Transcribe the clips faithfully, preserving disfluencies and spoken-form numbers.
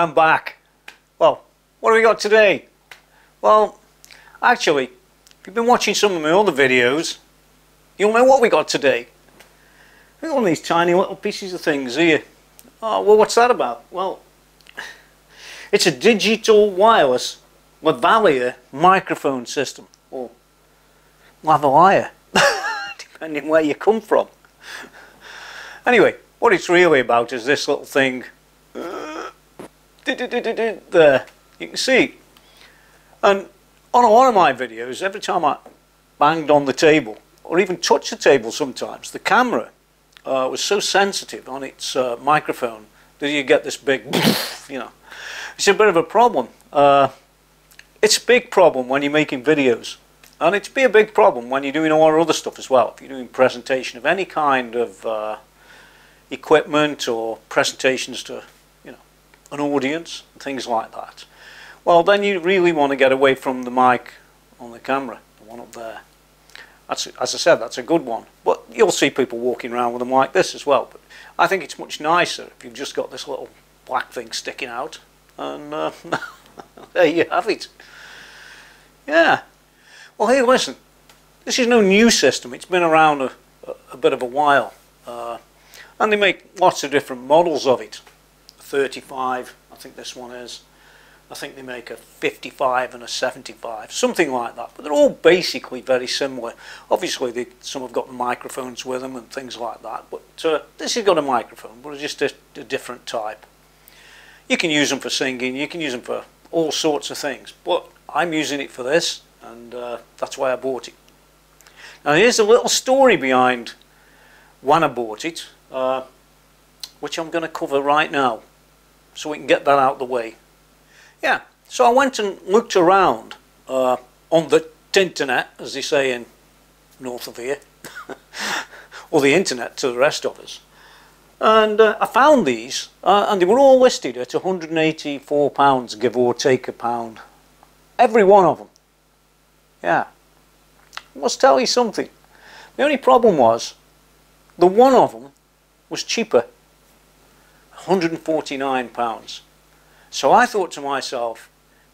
I'm back. Well, what have we got today? Well, actually, if you've been watching some of my other videos, you'll know what we got today. Look at all these tiny little pieces of things here. Oh, well, what's that about? Well, it's a digital wireless Lavalier microphone system, or Lavalier, depending where you come from. Anyway, what it's really about is this little thing there, you can see. And on a lot of my videos, every time I banged on the table, or even touched the table sometimes, the camera uh, was so sensitive on its uh, microphone that you get this big, you know. It's a bit of a problem. Uh, it's a big problem when you're making videos. And it's be a big problem when you're doing all our other stuff as well. If you're doing presentation of any kind of uh, equipment or presentations to, you know, an audience, things like that. Well, then you really want to get away from the mic on the camera, the one up there. That's, as I said, that's a good one. But you'll see people walking around with them like this as well. But I think it's much nicer if you've just got this little black thing sticking out. And uh, there you have it. Yeah. Well, hey, listen, this is no new system. It's been around a, a, a bit of a while. Uh, and they make lots of different models of it. thirty-five, I think this one is. I think they make a fifty-five and a seventy-five, something like that. But they're all basically very similar. Obviously, they, some have got microphones with them and things like that. But uh, this has got a microphone, but it's just a, a different type. You can use them for singing, you can use them for all sorts of things. But I'm using it for this. And uh, that's why I bought it. Now here's a little story behind when I bought it, uh, which I'm going to cover right now, so we can get that out of the way. Yeah, so I went and looked around uh, on the tinternet, as they say in north of here, or the internet to the rest of us, and uh, I found these, uh, and they were all listed at one hundred and eighty-four pounds, give or take a pound, every one of them. Yeah, I must tell you something. The only problem was, the one of them was cheaper, one hundred and forty-nine pounds. So I thought to myself,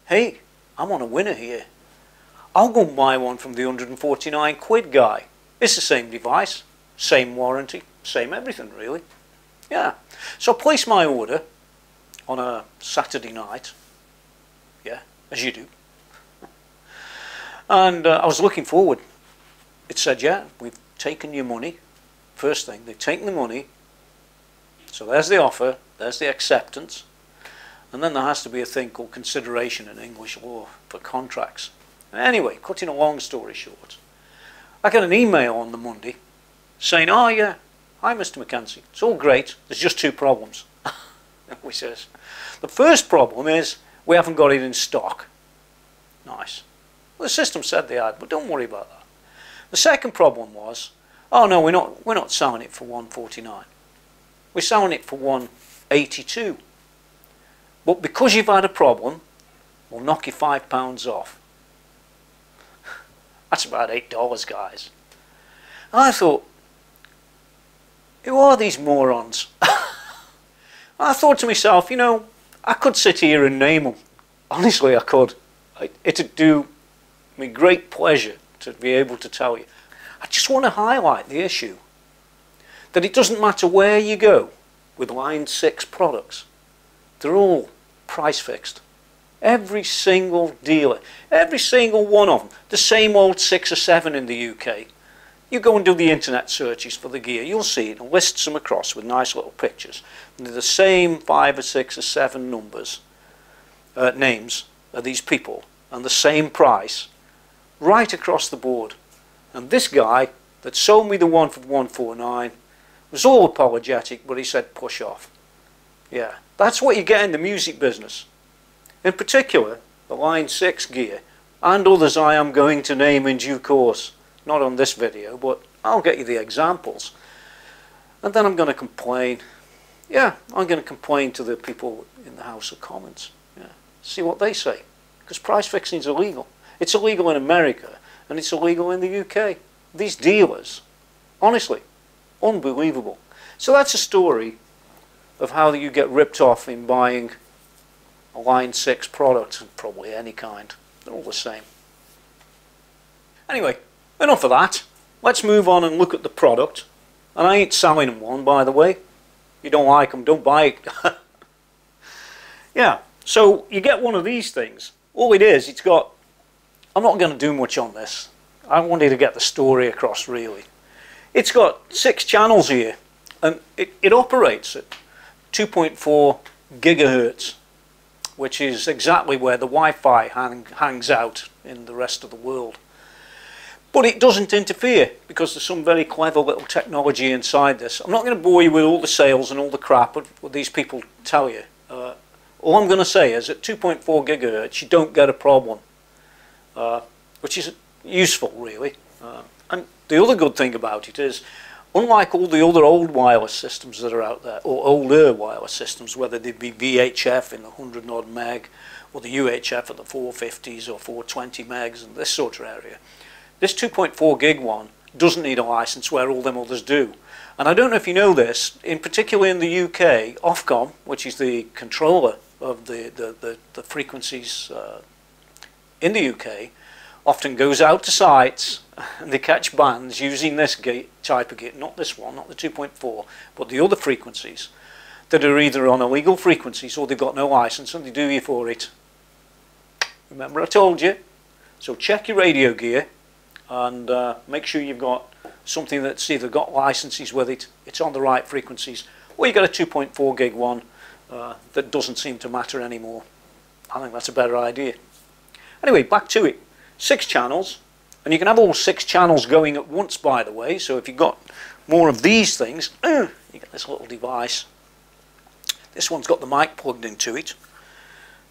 hey, I'm on a winner here. I'll go and buy one from the one hundred and forty-nine quid guy. It's the same device, same warranty, same everything really. Yeah, so I placed my order on a Saturday night, yeah, as you do. And uh, I was looking forward. It said, yeah, we've taken your money. First thing, they've taken the money. So there's the offer, there's the acceptance. And then there has to be a thing called consideration in English law for contracts. Anyway, cutting a long story short, I got an email on the Monday saying, oh yeah, hi Mister McKenzie, it's all great, there's just two problems. He says, the first problem is we haven't got it in stock. Nice. Well, the system said they had, but don't worry about that. The second problem was, oh no, we're not we're not selling it for one forty-nine. We're selling it for one eighty-two. But because you've had a problem, we'll knock you five pounds off. That's about eight dollars, guys. And I thought, who are these morons? I thought to myself, you know, I could sit here and name them. Honestly, I could. I, it'd do me great pleasure to be able to tell you. I just want to highlight the issue that it doesn't matter where you go with Line six products, they're all price fixed. Every single dealer, every single one of them, the same old six or seven in the U K. You go and do the internet searches for the gear, you'll see it lists them across with nice little pictures. And they're the same five or six or seven numbers, uh, names of these people, and the same price right across the board. And this guy that sold me the one for one forty-nine was all apologetic, but he said push off. Yeah, that's what you get in the music business, in particular the Line six gear and others I am going to name in due course, not on this video, but I'll get you the examples. And then I'm going to complain. Yeah, I'm going to complain to the people in the House of Commons, yeah, see what they say, because price fixing is illegal. It's illegal in America, and it's illegal in the U K. These dealers, honestly, unbelievable. So that's a story of how you get ripped off in buying a Line six product, probably any kind, they're all the same. Anyway, enough of that, let's move on and look at the product. And I ain't selling them one, by the way. If you don't like them, don't buy it. Yeah, so you get one of these things. All it is, it's got, I'm not going to do much on this, I wanted to get the story across really. It's got six channels here, and it, it operates at two point four gigahertz, which is exactly where the Wi-Fi hang, hangs out in the rest of the world. But it doesn't interfere, because there's some very clever little technology inside this. I'm not going to bore you with all the sales and all the crap what these people tell you. Uh, all I'm going to say is at two point four gigahertz you don't get a problem, uh, which is useful really. Uh, and the other good thing about it is, unlike all the other old wireless systems that are out there, or older wireless systems, whether they be V H F in the one hundred odd meg, or the U H F at the four fifties or four twenty megs and this sort of area, this two point four gig one doesn't need a license where all them others do. And I don't know if you know this, in particular in the U K, Ofcom, which is the controller of the, the, the, the frequencies uh, in the U K, often goes out to sites and they catch bands using this gate, type of gate, not this one, not the two point four, but the other frequencies that are either on illegal frequencies or they've got no license and they do you for it. Remember I told you? So check your radio gear and uh, make sure you've got something that's either got licenses with it, it's on the right frequencies, or you've got a two point four gig one uh, that doesn't seem to matter anymore. I think that's a better idea. Anyway, back to it. Six channels, and you can have all six channels going at once, by the way, so if you've got more of these things, uh, you get this little device. This one's got the mic plugged into it,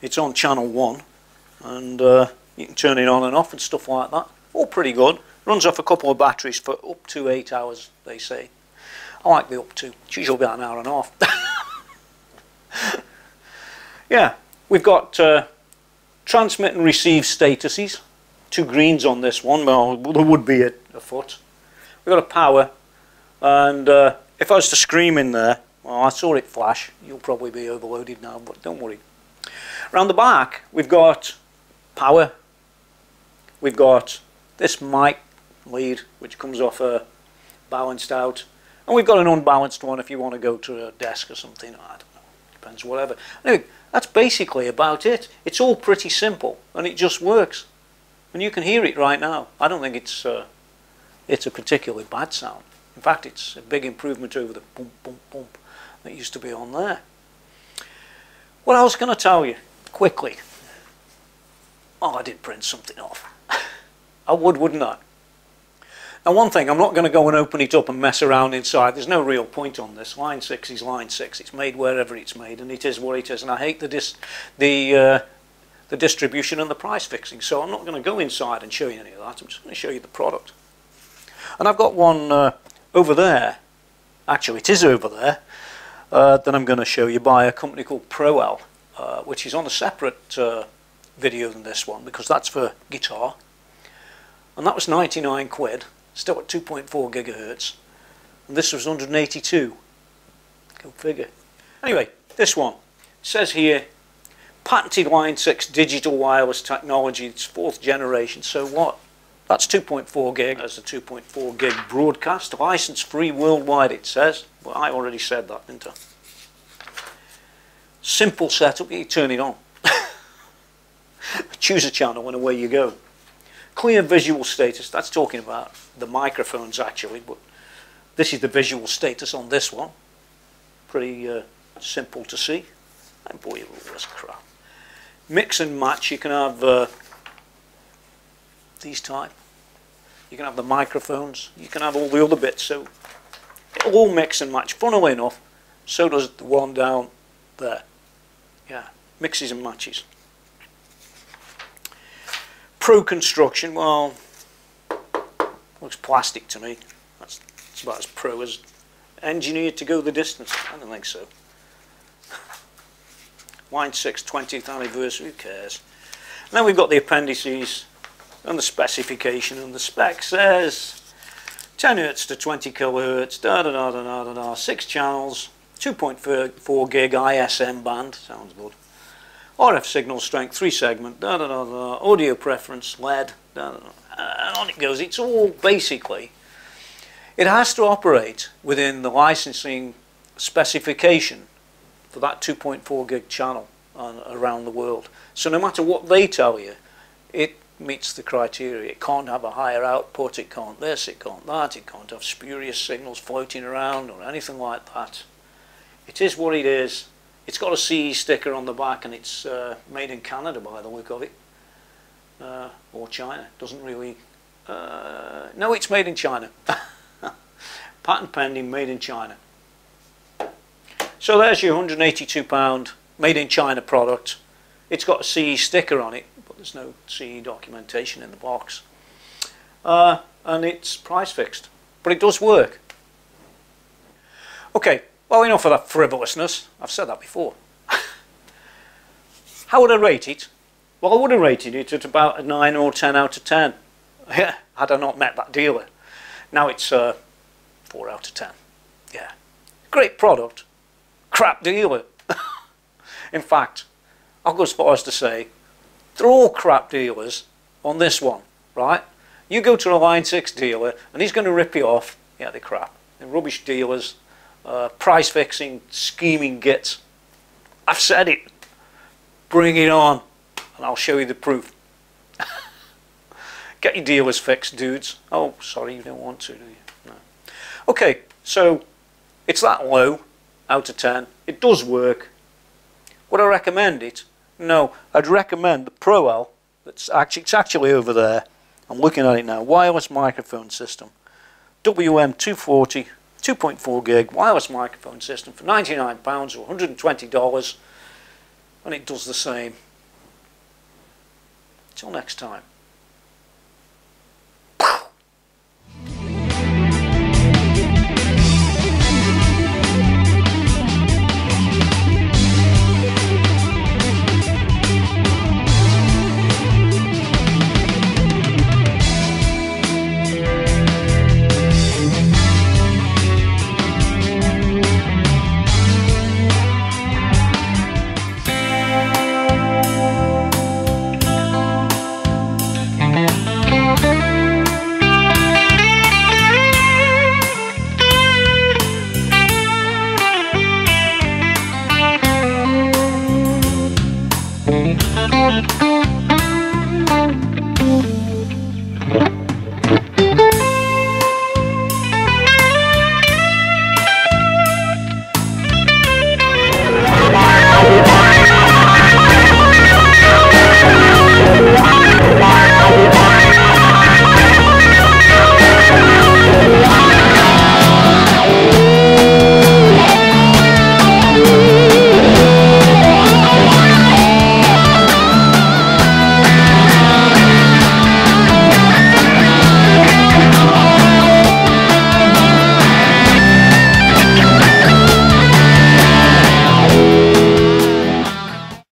it's on channel one, and uh, you can turn it on and off and stuff like that. All pretty good, runs off a couple of batteries for up to eight hours, they say. I like the up to, it's usually about an hour and a half. Yeah, we've got uh, transmit and receive statuses. Two greens on this one, well there would be a, a foot. We've got a power, and uh, if I was to scream in there, well I saw it flash, you'll probably be overloaded now, but don't worry. Around the back we've got power, we've got this mic lead which comes off a balanced out, and we've got an unbalanced one if you want to go to a desk or something, I don't know, depends whatever. Anyway, that's basically about it. It's all pretty simple and it just works. And you can hear it right now. I don't think it's uh, it's a particularly bad sound. In fact, it's a big improvement over the boom, boom, boom that used to be on there. What else can I tell you quickly? Oh, I did print something off. I would, wouldn't I? Now, one thing, I'm not going to go and open it up and mess around inside. There's no real point on this. Line six is Line six. It's made wherever it's made, and it is what it is. And I hate the dis the uh, the distribution and the price fixing, so I'm not going to go inside and show you any of that. I'm just going to show you the product. And I've got one uh, over there, actually it is over there, uh, that I'm going to show you, by a company called Proel, uh, which is on a separate uh, video than this one, because that's for guitar, and that was ninety-nine quid, still at two point four gigahertz, and this was one hundred eighty-two, go figure. Anyway, this one, it says here, patented Line six digital wireless technology, it's fourth generation, so what? That's two point four gig, that's a two point four gig broadcast, license free worldwide it says. Well, I already said that, didn't I? Simple setup, you turn it on. Choose a channel and away you go. Clear visual status, that's talking about the microphones actually, but this is the visual status on this one. Pretty uh, simple to see. And boy, all this crap. Mix and match, you can have uh, these type, you can have the microphones, you can have all the other bits, so it'll all mix and match. Funnily enough, so does the one down there. Yeah, mixes and matches. Pro construction, well, looks plastic to me. That's, that's about as pro as engineered to go the distance. I don't think so. Line six twentieth anniversary, who cares? And then we've got the appendices and the specification, and the spec says ten hertz to twenty kilohertz, da da da da da da, da six channels, two point four gig I S M band, sounds good, R F signal strength, three segment, da da da da, audio preference, L E D, da da da, and on it goes. It's all basically, it has to operate within the licensing specification for that two point four gig channel on, around the world. So no matter what they tell you, it meets the criteria. It can't have a higher output, it can't this, it can't that, it can't have spurious signals floating around or anything like that. It is what it is. It's got a C E sticker on the back, and it's uh, made in Canada by the look of it, uh, or China. Doesn't really, uh, no, it's made in China. Patent pending, made in China. So there's your one hundred and eighty-two pound made in China product. It's got a C E sticker on it, but there's no C E documentation in the box, uh, and it's price fixed, but it does work. Okay, well, enough of that frivolousness. I've said that before. How would I rate it? Well, I would have rated it at about a nine or ten out of ten had I not met that dealer. Now it's uh, four out of ten. Yeah, great product, crap dealer. In fact, I'll go as far as to say they're all crap dealers on this one, right? You go to a Line six dealer and he's going to rip you off. Yeah, they're crap. They're rubbish dealers, uh, price fixing, scheming gits. I've said it. Bring it on, and I'll show you the proof. Get your dealers fixed, dudes. Oh, sorry, you don't want to, do you? No. Okay, so it's that low, out of ten. It does work. Would I recommend it? No, I'd recommend the Proel. That's actually, it's actually over there. I'm looking at it now. Wireless microphone system, W M two forty, two point four gig wireless microphone system for ninety-nine pounds or one hundred and twenty dollars, and it does the same. Till next time.